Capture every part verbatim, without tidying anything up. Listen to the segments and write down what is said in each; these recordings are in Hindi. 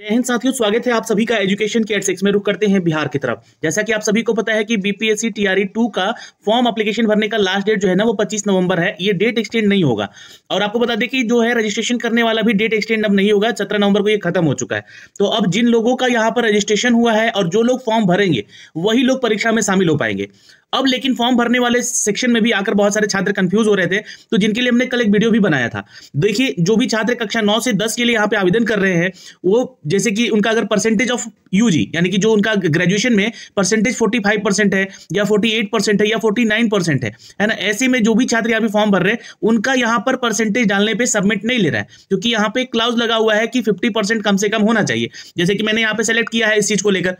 जय हिंद साथियों, स्वागत है आप सभी का एजुकेशन के एडसेक्स में। रुक करते हैं बिहार की तरफ। जैसा कि आप सभी को पता है कि बीपीएससी टीआरई टू का फॉर्म एप्लीकेशन भरने का लास्ट डेट जो है ना वो पच्चीस नवंबर है। ये डेट एक्सटेंड नहीं होगा। और आपको बता दें कि जो है रजिस्ट्रेशन करने वाला भी डेट एक्सटेंड अब नहीं होगा। सत्रह नवंबर को ये खत्म हो चुका है। तो अब जिन लोगों का यहाँ पर रजिस्ट्रेशन हुआ है और जो लोग फॉर्म भरेंगे वही लोग परीक्षा में शामिल हो पाएंगे। अब लेकिन फॉर्म भरने वाले सेक्शन में भी आकर बहुत सारे छात्र कंफ्यूज हो रहे थे, तो जिनके लिए हमने कल एक वीडियो भी बनाया था। देखिए, जो भी छात्र कक्षा नौ से दस के लिए यहाँ पे आवेदन कर रहे हैं, वो जैसे कि उनका अगर परसेंटेज ऑफ यूजी यानी कि जो उनका ग्रेजुएशन में परसेंटेज फोर्टी फाइव परसेंट है या फोर्टी एट परसेंट है या फोर्टी नाइन परसेंट है ना, ऐसे में जो भी छात्र यहाँ पे फॉर्म भर रहे हैं उनका यहाँ पर परसेंटेज डालने पर सबमिट नहीं ले रहा है, क्योंकि यहाँ पे क्लॉज लगा हुआ है कि फिफ्टी परसेंट कम से कम होना चाहिए। जैसे कि मैंने यहाँ पे सेलेक्ट किया है इस चीज को लेकर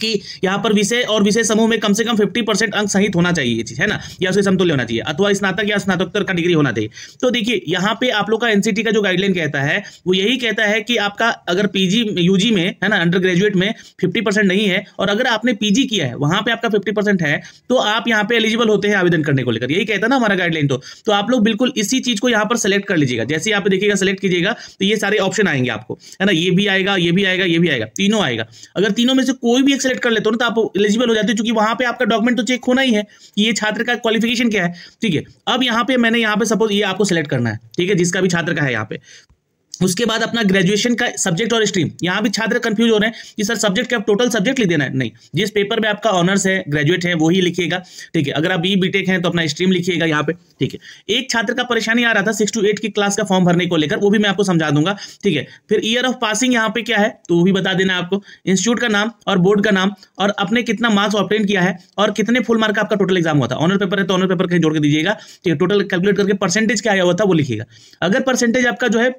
कि यहाँ पर विषय और विषय समूह में कम से कम पचास परसेंट अंक सहित होना चाहिए, ये चीज है ना, या उसके समतुल्य होना चाहिए, अथवा स्नातक या स्नातकोत्तर का डिग्री होना चाहिए। तो देखिए, यहाँ पे आप लोग का एनसीटी का जो गाइडलाइन कहता है वो यही कहता है कि आपका अगर पीजी यूजी में है ना, अंडर ग्रेजुएट में पचास परसेंट नहीं है और अगर आपने पीजी किया है वहां पर आपका पचास परसेंट है तो आप यहाँ पे एलिजिबल होते हैं आवेदन करने को लेकर। यही कहता है ना हमारा गाइडलाइन। तो, तो आप लोग बिल्कुल इसी चीज को यहाँ पर सेलेक्ट कर लीजिएगा। जैसे यहाँ पे देखिएगा, सेलेक्ट कीजिएगा तो ये सारे ऑप्शन आएंगे आपको, है ना, ये भी आएगा, ये भी आएगा, ये भी आएगा, तीनों आएगा। अगर तीनों में से कोई भी सेलेक्ट कर लेते हो ना तो आप एलिजिबल हो जाते हो, क्योंकि वहां पे आपका डॉक्यूमेंट तो चेक होना ही है कि ये छात्र का क्वालिफिकेशन क्या है। ठीक है, अब यहाँ पे मैंने यहाँ पे सपोज ये आपको सेलेक्ट करना है, ठीक है, जिसका भी छात्र का है यहाँ पे। उसके बाद अपना ग्रेजुएशन का सब्जेक्ट और स्ट्रीम, यहाँ भी छात्र कंफ्यूज हो रहे हैं कि सर सब्जेक्ट क्या टोटल सब्जेक्ट लिख देना है? नहीं, जिस पेपर में आपका ऑनर्स है, ग्रेजुएट है, वही लिखिएगा। ठीक है, अगर आप बी बीटेक हैं तो अपना स्ट्रीम लिखिएगा यहाँ पे। ठीक है, एक छात्र का परेशानी आ रहा था सिक्स टू एट की क्लास का फॉर्म भरने को लेकर, वो भी मैं आपको समझा दूंगा। ठीक है, फिर ईयर ऑफ पासिंग यहाँ पे क्या है तो वो भी बता देना आपको, इंस्टीट्यूट का नाम और बोर्ड का नाम, और अपने कितना मार्क्स ऑब्टेन किया है और कितने फुल मार्क आपका टोटल एग्जाम हुआ था। ऑनर पेपर है तो ऑनर पेपर कहीं जोड़ के दीजिएगा। ठीक है, टोटल कैलकुलेट करके परसेंटेज क्या आया हुआ था वो लिखिएगा। अगर परसेंटेज आपका जो है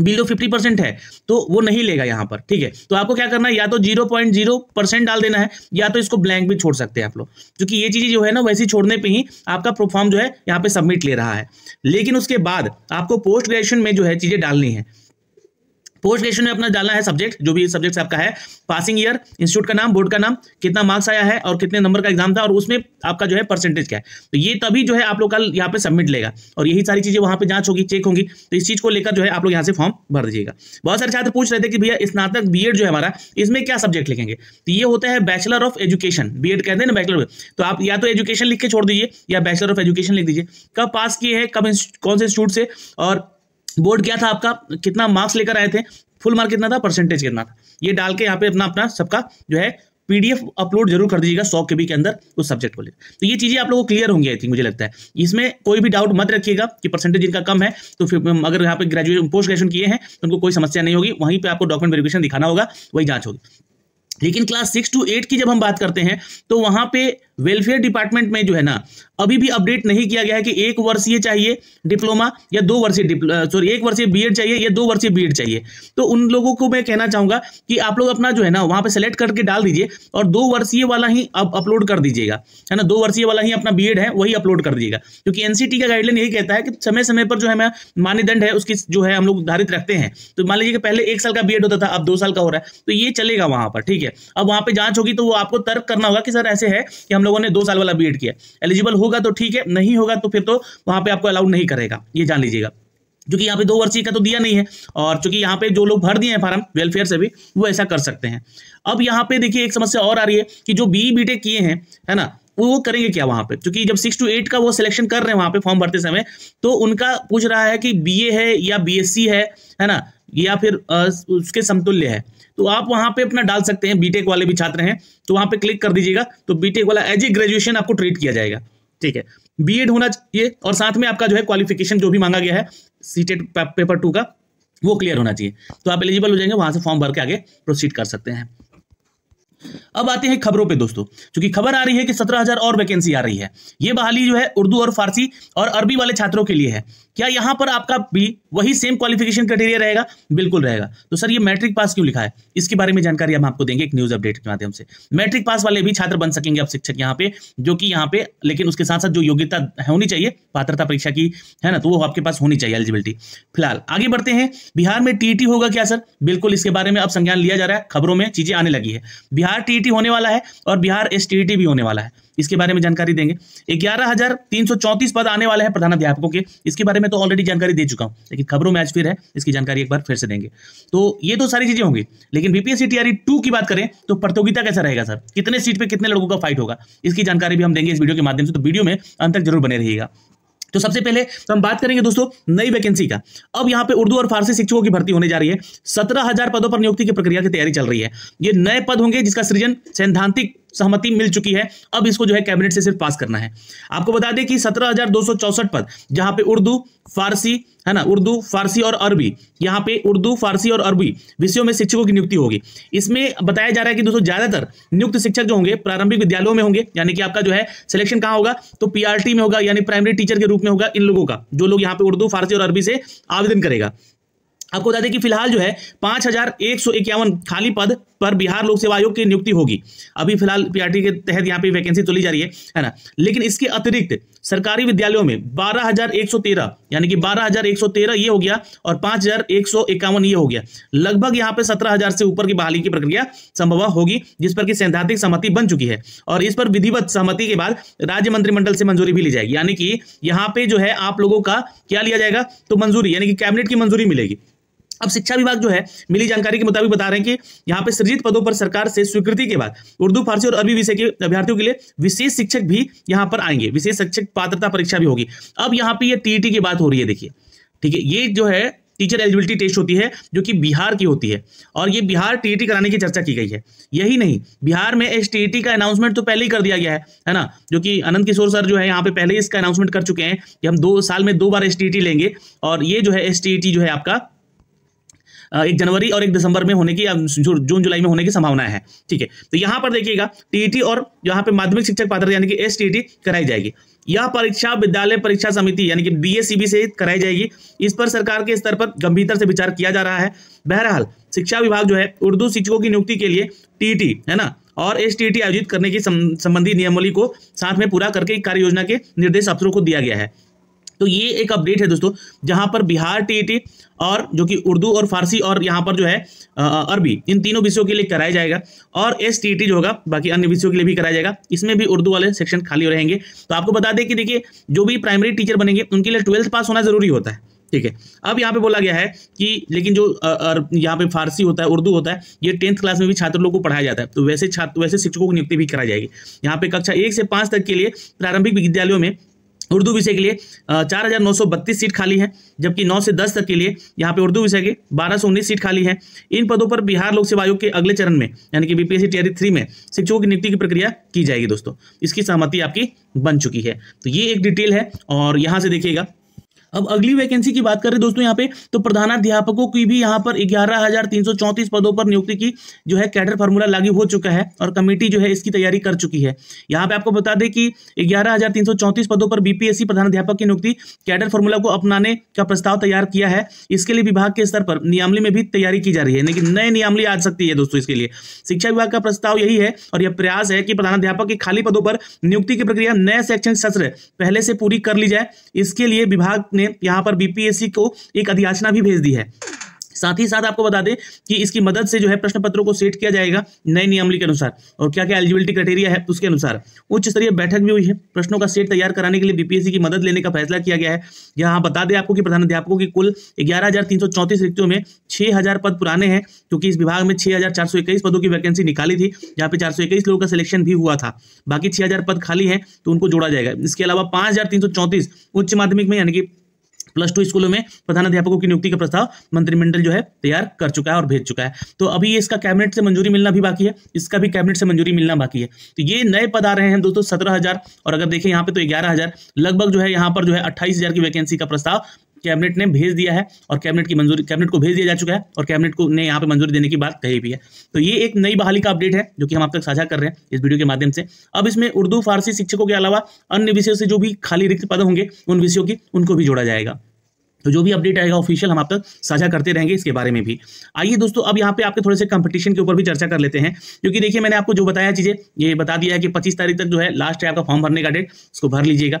बिलो पचास परसेंट है तो वो नहीं लेगा यहाँ पर। ठीक है, तो आपको क्या करना है, या तो ज़ीरो पॉइंट ज़ीरो परसेंट डाल देना है या तो इसको ब्लैंक भी छोड़ सकते हैं आप लोग, क्योंकि ये चीज़ें जो है ना वैसे छोड़ने पे ही आपका फॉर्म जो है यहाँ पे सबमिट ले रहा है। लेकिन उसके बाद आपको पोस्ट ग्रेजुएशन में जो है चीज़ें डालनी है। पोस्ट ग्रेजुएशन में अपना डालना है सब्जेक्ट, जो भी सब्जेक्ट आपका है, पासिंग ईयर, इंस्टीट्यूट का नाम, बोर्ड का नाम, कितना मार्क्स आया है और कितने नंबर का एग्जाम था और उसमें आपका जो है परसेंटेज क्या है। तो ये तभी जो है आप लोग का यहाँ पे सबमिट लेगा और यही सारी चीजें वहाँ पे जांच होगी, चेक होंगी। तो इस चीज को लेकर जो है आप लोग यहाँ से फॉर्म भर दीजिएगा। बहुत सारे छात्र पूछ रहे थे कि भैया स्नातक बीएड जो है हमारा, इसमें क्या सब्जेक्ट लिखेंगे? तो ये होता है बैचलर ऑफ एजुकेशन, बीएड कहते हैं ना, बैचलर। तो आप या तो एजुकेशन लिख के छोड़ दीजिए या बैचलर ऑफ एजुकेशन लिख दीजिए। कब पास किए हैं, कब कौन से इंस्टीट्यूट से, और बोर्ड क्या था आपका, कितना मार्क्स लेकर आए थे, फुल मार्क कितना था, परसेंटेज कितना था, ये डाल के यहाँ पे अपना अपना सबका जो है पीडीएफ अपलोड जरूर कर दीजिएगा सौ के बी के अंदर उस सब्जेक्ट को लेकर। तो ये चीजें आप लोगों को क्लियर होंगी आई थिंक, मुझे लगता है। इसमें कोई भी डाउट मत रखिएगा कि परसेंटेज इनका कम है तो फिर अगर यहाँ पे ग्रेजुएशन पोस्ट ग्रेजुएशन किए हैं तो उनको कोई समस्या नहीं होगी। वहीं पर आपको डॉक्यूमेंट वेरिफिकेशन दिखाना होगा, वही जाँच होगी। लेकिन क्लास सिक्स टू एट की जब हम बात करते हैं तो वहाँ पे वेलफेयर डिपार्टमेंट में जो है ना अभी भी अपडेट नहीं किया गया है कि एक वर्षीय चाहिए डिप्लोमा या दो वर्षीय सॉरी एक वर्षीय बीएड चाहिए या दो वर्षीय बीएड चाहिए। तो उन लोगों को मैं कहना चाहूँगा कि आप लोग अपना जो है ना वहाँ पे सेलेक्ट करके डाल दीजिए और दो वर्षीय वाला ही अब अपलोड कर दीजिएगा, है ना, दो वर्षीय वाला ही अपना बीएड है वही अपलोड कर दीजिएगा। क्योंकि एनसीटी का गाइडलाइन यही कहता है कि समय समय पर जो है मानदंड है उसकी जो है हम लोग धारित रखते हैं। तो मान लीजिए कि पहले एक साल का बीएड होता था, अब दो साल का हो रहा है, तो ये चलेगा वहाँ पर। ठीक है, अब वहाँ पे जांच होगी तो वो आपको तर्क करना होगा कि सर ऐसे है कि हम लोगों ने दो साल वाला बीएड किया, एलिजिबल होगा तो ठीक है, नहीं होगा तो फिर तो वहाँ पे आपको अलाउड नहीं करेगा, ये जान लीजिएगा। क्योंकि यहाँ पे दो वर्षीय का तो दिया नहीं है और चूंकि यहाँ पे जो लोग भर दिए हैं फार्म वेलफेयर से भी वो ऐसा कर सकते हैं। अब यहाँ पे देखिए एक समस्या और आ रही है कि जो बीई बीटेक किए हैं, है ना, वो करेंगे क्या वहाँ पे? क्योंकि जब सिक्स टू एट का वो सिलेक्शन कर रहे हैं वहाँ पे फॉर्म भरते समय तो उनका पूछ रहा है कि बीए है या बीएससी है, है ना, या फिर उसके समतुल्य है। तो आप वहाँ पे अपना डाल सकते हैं, बीटेक वाले भी छात्र हैं तो वहाँ पे क्लिक कर दीजिएगा। तो बीटेक वाला एज ए ग्रेजुएशन आपको ट्रीट किया जाएगा। ठीक है, बीएड होना चाहिए और साथ में आपका जो है क्वालिफिकेशन जो भी मांगा गया है सीटेट पेपर टू का वो क्लियर होना चाहिए, तो आप एलिजिबल हो जाएंगे, वहाँ से फॉर्म भर के आगे प्रोसीड कर सकते हैं। अब आते हैं खबरों पे दोस्तों, क्योंकि खबर आ रही है कि सत्रह हज़ार और वैकेंसी आ रही है। ये बहाली जो है उर्दू और फारसी और अरबी वाले छात्रों के लिए है। क्या यहाँ पर आपका भी वही सेम क्वालिफिकेशन क्राइटेरिया रहेगा? बिल्कुल रहेगा। तो सर ये मैट्रिक पास क्यों लिखा है, इसके बारे में जानकारी हम आपको देंगे एक न्यूज अपडेट के माध्यम से। मैट्रिक पास वाले भी छात्र बन सकेंगे अब शिक्षक यहाँ पे, जो कि यहाँ पे लेकिन उसके साथ साथ जो योग्यता होनी चाहिए पात्रता परीक्षा की, है ना, तो वो आपके पास होनी चाहिए एलिजिबिलिटी। फिलहाल आगे बढ़ते हैं, बिहार में टीईटी होगा क्या सर? बिल्कुल, इसके बारे में अब संज्ञान लिया जा रहा है, खबरों में चीजें आने लगी है। बिहार टीईटी होने वाला है और बिहार एसटीईटी भी होने वाला है। इसके बारे में जानकारी देंगे। ग्यारह हजार तीन सौ चौंतीस पद आने वाले हैं प्रधानाध्यापकों के, इसके बारे में तो ऑलरेडी जानकारी दे चुका हूं, लेकिन खबरों में आज फिर है, इसकी जानकारी एक बार फिर से देंगे। तो ये तो सारी चीजें होंगी, लेकिन बीपीएससी टीआरई टू की बात करें तो प्रतियोगिता कैसा रहेगा सर, कितने सीट पर कितने लोगों का फाइट होगा, इसकी जानकारी भी हम देंगे इस वीडियो के माध्यम से। तो वीडियो में अंत तक जरूर बने रहिएगा। तो सबसे पहले तो हम बात करेंगे दोस्तों नई वैकेंसी का। अब यहाँ पे उर्दू और फारसी शिक्षकों की भर्ती होने जा रही है। सत्रह हजार पदों पर नियुक्ति की प्रक्रिया की तैयारी चल रही है। ये नए पद होंगे जिसका सृजन सैद्धांतिक सहमति मिल चुकी है, अब इसको जो है कैबिनेट से सिर्फ पास करना है। आपको बता दें कि सत्रह हजार दो सौ चौसठ पद जहां पे उर्दू फारसी है ना, उर्दू फारसी और अरबी, यहां पे उर्दू फारसी और अरबी विषयों में शिक्षकों की नियुक्ति होगी। इसमें बताया जा रहा है कि दोस्तों ज्यादातर नियुक्त शिक्षक जो होंगे प्रारंभिक विद्यालयों में होंगे, यानी कि आपका जो है सिलेक्शन कहाँ होगा तो पीआरटी में होगा, यानी प्राइमरी टीचर के रूप में होगा इन लोगों का, जो लोग यहाँ पे उर्दू फारसी और अरबी से आवेदन करेगा। आपको बता दें कि फिलहाल जो है पांच हजार एक सौ इक्यावन खाली पद पर बिहार लोक सेवा आयोग की नियुक्ति होगी। अभी फिलहाल पीआरटी के तहत यहाँ पे वैकेंसी तो ली जा रही है, है ना। लेकिन इसके अतिरिक्त सरकारी विद्यालयों में बारह हजार एक सौ तेरह यानी कि बारह हजार एक सौ तेरह ये हो गया और पांच हजार एक सौ इक्यावन ये हो गया, लगभग यहाँ पे सत्रह हजार से ऊपर की बहाली की प्रक्रिया संभव होगी, जिस पर की सैद्धांतिक सहमति बन चुकी है और इस पर विधिवत सहमति के बाद राज्य मंत्रिमंडल से मंजूरी भी ली जाएगी। यानी कि यहाँ पे जो है आप लोगों का क्या लिया जाएगा तो मंजूरी, यानी कि कैबिनेट की मंजूरी मिलेगी। अब शिक्षा विभाग जो है मिली जानकारी के मुताबिक बता रहे हैं कि यहाँ पे सृजित पदों पर सरकार से स्वीकृति के बाद उर्दू फारसी और अरबी विषय के अभ्यर्थियों के लिए विशेष शिक्षक भी यहाँ पर आएंगे, विशेष शिक्षक पात्रता परीक्षा भी होगी। अब यहाँ पे ये टीईटी की बात हो रही है, देखिए ठीक है, ये जो है टीचर एलिजिबिलिटी टेस्ट होती है जो कि बिहार की होती है और ये बिहार टीईटी कराने की चर्चा की गई है। यही नहीं, बिहार में एसटीईटी का अनाउंसमेंट तो पहले ही कर दिया गया है, है ना, जो कि अनंत किशोर सर जो है यहाँ पे पहले ही इसका अनाउंसमेंट कर चुके हैं कि हम दो साल में दो बार एसटीईटी लेंगे और ये जो है एसटीईटी जो है आपका एक जनवरी और एक दिसंबर में होने की, जून जुलाई में होने की संभावना है। ठीक है, तो यहाँ पर देखिएगा टीईटी और यहाँ पे माध्यमिक शिक्षक पात्रता यानी कि एसटीईटी कराई जाएगी। यह परीक्षा विद्यालय परीक्षा समिति यानी कि बीएसएसबी से कराई जाएगी। इस पर सरकार के स्तर पर गंभीरता से विचार किया जा रहा है। बहरहाल शिक्षा विभाग जो है उर्दू शिक्षकों की नियुक्ति के लिए टीईटी है ना और एसटीईटी आयोजित करने की संबंधी नियमावली को साथ में पूरा करके कार्य योजना के निर्देश अफसरों को दिया गया है। तो ये एक अपडेट है दोस्तों, जहां पर बिहार टीईटी और जो कि उर्दू और फारसी और यहां पर जो है अरबी इन तीनों विषयों के लिए कराया जाएगा और एसटीईटी जो होगा बाकी अन्य विषयों के लिए भी कराया जाएगा। इसमें भी उर्दू वाले सेक्शन खाली रहेंगे। तो आपको बता दें कि देखिए जो भी प्राइमरी टीचर बनेंगे उनके लिए ट्वेल्थ पास होना जरूरी होता है। ठीक है, अब यहाँ पे बोला गया है कि लेकिन जो यहाँ पे फारसी होता है उर्दू होता है ये टेंथ क्लास में भी छात्र लोगों को पढ़ाया जाता है, तो वैसे छात्र वैसे शिक्षकों की नियुक्ति भी कराई जाएगी। यहाँ पे कक्षा एक से पांच तक के लिए प्रारंभिक विद्यालयों में उर्दू विषय के लिए चार हजार नौ सौ बत्तीस सीट खाली है, जबकि नौ से दस तक के लिए यहाँ पे उर्दू विषय के बारह सौ उन्नीस सीट खाली है। इन पदों पर बिहार लोक सेवा आयोग के अगले चरण में यानी कि बीपीएससी टीआरई थ्री में शिक्षकों की नियुक्ति की प्रक्रिया की जाएगी दोस्तों, इसकी सहमति आपकी बन चुकी है। तो ये एक डिटेल है और यहाँ से देखिएगा। अब अगली वैकेंसी की बात करें दोस्तों यहाँ पे तो प्रधानाध्यापकों की भी यहाँ पर ग्यारह हजार तीन सौ चौंतीस पदों पर नियुक्ति की जो है कैडर फार्मूला लागू हो चुका है और कमेटी जो है इसकी तैयारी कर चुकी है। यहाँ पे आपको बता दें कि ग्यारह हजार तीन सौ चौंतीस पदों पर बीपीएससी प्रधानाध्यापक की नियुक्ति कैडर फार्मूला को अपनाने का प्रस्ताव तैयार किया है। इसके लिए विभाग के स्तर पर नियमावली में भी तैयारी की जा रही है, लेकिन नई नियमावली आ सकती है दोस्तों। इसके लिए शिक्षा विभाग का प्रस्ताव यही है और यह प्रयास है कि प्रधानाध्यापक के खाली पदों पर नियुक्ति की प्रक्रिया नए शैक्षणिक सत्र पहले से पूरी कर ली जाए। इसके लिए विभाग ने यहां पर बीपीएससी को एक अधिसूचना भी भेज दी है। साथ ही साथ आपको बता दें कि इसकी मदद से जो है प्रश्न पत्रों को सेट किया जाएगा नए नियमावली के अनुसार और क्या क्या एलिजिबिलिटी क्राइटेरिया है उसके अनुसार। उच्च स्तरीय बैठक भी हुई है। प्रश्नों का सेट तैयार कराने के लिए बीपीएससी की मदद लेने का फैसला किया गया है। यहाँ बता दें आपको कि प्रधानाध्यापकों की कुल ग्यारह हजार तीन सौ चौंतीस रिक्तियों में छह हजार पद पुराने हैं, क्योंकि इस विभाग में छह हजार चार सौ इक्कीस पदों की वैकेंसी निकाली थी, जहाँ पे चार सौ इक्कीस लोगों का सिलेक्शन भी हुआ था। बाकी छह हजार पद खाली है तो उनको जोड़ा जाएगा। इसके अलावा पांच हजार तीन सौ चौंतीस उच्च माध्यमिक में यानी कि प्लस टू स्कूलों में प्रधानाध्यापकों की नियुक्ति का प्रस्ताव मंत्रिमंडल जो है तैयार कर चुका है और भेज चुका है। तो अभी इसका कैबिनेट से मंजूरी मिलना भी बाकी है, इसका भी कैबिनेट से मंजूरी मिलना बाकी है। तो ये नए पद आ रहे हैं दोस्तों सत्रह हजार और अगर देखें यहाँ पे तो ग्यारह हजार लगभग जो है यहाँ पर जो है अट्ठाईस हजार की वैकेंसी का प्रस्ताव कैबिनेट ने भेज दिया है और कैबिनेट की मंजूरी कैबिनेट को भेज दिया जा चुका है और कैबिनेट को ने यहाँ पे मंजूरी देने की बात कही भी है। तो ये एक नई बहाली का अपडेट है जो कि हम आप तक साझा कर रहे हैं इस वीडियो के माध्यम से। अब इसमें उर्दू फारसी शिक्षकों के अलावा अन्य विषयों से जो भी खाली रिक्त पद होंगे उन विषयों की उनको भी जोड़ा जाएगा। तो जो भी अपडेट आएगा ऑफिशियल हम आप तक साझा करते रहेंगे इसके बारे में भी। आइए दोस्तों अब यहाँ पे आपके थोड़े से कंपटीशन के ऊपर भी चर्चा कर लेते हैं, क्योंकि देखिए मैंने आपको जो बताया चीजें ये बता दिया है कि पच्चीस तारीख तक जो है लास्ट है आपका फॉर्म भरने का डेट, इसको भर लीजिएगा।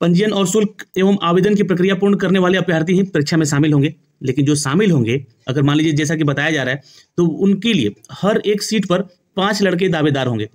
पंजीयन और शुल्क एवं आवेदन की प्रक्रिया पूर्ण करने वाले अभ्यर्थी ही परीक्षा में शामिल होंगे, लेकिन जो शामिल होंगे अगर मान लीजिए जैसा कि बताया जा रहा है तो उनके लिए हर एक सीट पर पांच लड़के दावेदार होंगे।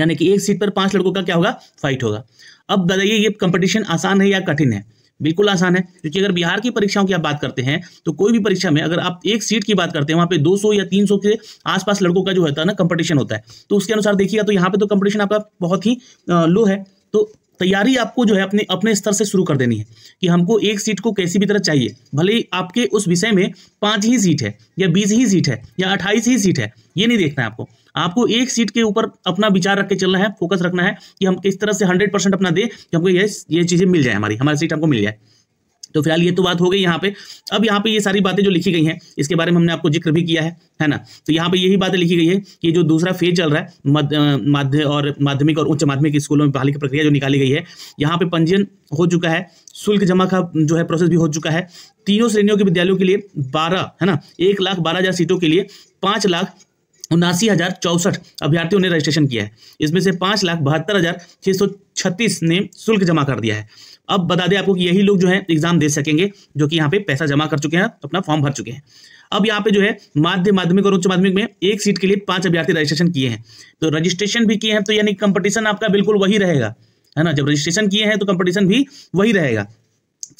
यानी कि एक सीट पर पांच लड़कों का क्या होगा, फाइट होगा। अब बताइए ये कंपटीशन आसान है या कठिन है? बिल्कुल आसान है, क्योंकि अगर बिहार की परीक्षाओं की आप बात करते हैं तो कोई भी परीक्षा में अगर आप एक सीट की बात करते हैं वहाँ पे दो सौ या तीन सौ के आसपास लड़कों का जो होता है ना कंपटीशन होता है, तो उसके अनुसार देखिएगा तो यहाँ पे तो कंपटीशन आपका बहुत ही लो है। तो तैयारी आपको जो है अपने अपने स्तर से शुरू कर देनी है कि हमको एक सीट को कैसी भी तरह चाहिए, भले ही आपके उस विषय में पाँच ही सीट है या बीस ही सीट है या अट्ठाईस ही सीट है, ये नहीं देखना है आपको। आपको एक सीट के ऊपर अपना विचार रख के चलना है, फोकस रखना है कि हम किस तरह से हंड्रेड परसेंट अपना दें कि हमको ये ये चीज़ें मिल जाए, हमारी हमारी सीट हमको मिल जाए। तो फिलहाल ये तो बात हो गई यहाँ पे। अब यहाँ पे ये सारी बातें जो लिखी गई हैं इसके बारे में हमने आपको जिक्र भी किया है, है ना। तो यहाँ पे यही बातें लिखी गई है कि जो दूसरा फेज चल रहा है माध्य और माध्यमिक और उच्च माध्यमिक स्कूलों में बहाली की प्रक्रिया जो निकाली गई है, यहाँ पे पंजीयन हो चुका है, शुल्क जमा का जो है प्रोसेस भी हो चुका है। तीनों श्रेणियों के विद्यालयों के लिए बारह है ना एक लाख बारह हज़ार सीटों के लिए पाँच लाख उनासी हज़ार चौंसठ अभ्यर्थियों ने रजिस्ट्रेशन किया है, इसमें से पाँच लाख बहत्तर हज़ार छः सौ छत्तीस ने शुल्क जमा कर दिया है। अब बता दें आपको कि यही लोग जो है एग्जाम दे सकेंगे जो कि यहाँ पे पैसा जमा कर चुके हैं, अपना फॉर्म भर चुके हैं। अब यहाँ पे जो है माध्य माध्यमिक और उच्च माध्यमिक में एक सीट के लिए पांच अभ्यर्थी रजिस्ट्रेशन किए हैं, तो रजिस्ट्रेशन भी किए हैं तो यानी कंपटीशन आपका बिल्कुल वही रहेगा, है ना। जब रजिस्ट्रेशन किए हैं तो कंपटीशन भी वही रहेगा।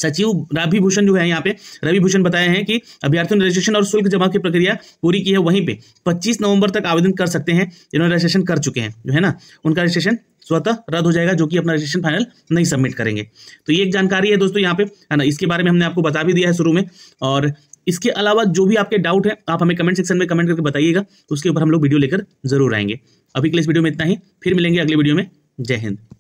सचिव रवि भूषण जो है यहाँ पे रवि भूषण बताए हैं कि अभ्यर्थियों ने रजिस्ट्रेशन और शुल्क जमा की प्रक्रिया पूरी की है, वहीं पे पच्चीस नवंबर तक आवेदन कर सकते हैं। इन्होंने रजिस्ट्रेशन कर चुके हैं जो है ना, उनका रजिस्ट्रेशन स्वतः रद्द हो जाएगा जो कि अपना रजिस्ट्रेशन फाइनल नहीं सबमिट करेंगे। तो ये एक जानकारी है दोस्तों यहाँ पे, है ना। इसके बारे में हमने आपको बता भी दिया है शुरू में। और इसके अलावा जो भी आपके डाउट है आप हमें कमेंट सेक्शन में कमेंट करके बताइएगा, उसके ऊपर हम लोग वीडियो लेकर जरूर आएंगे। अभी के लिए इस वीडियो में इतना ही, फिर मिलेंगे अगले वीडियो में। जय हिंद।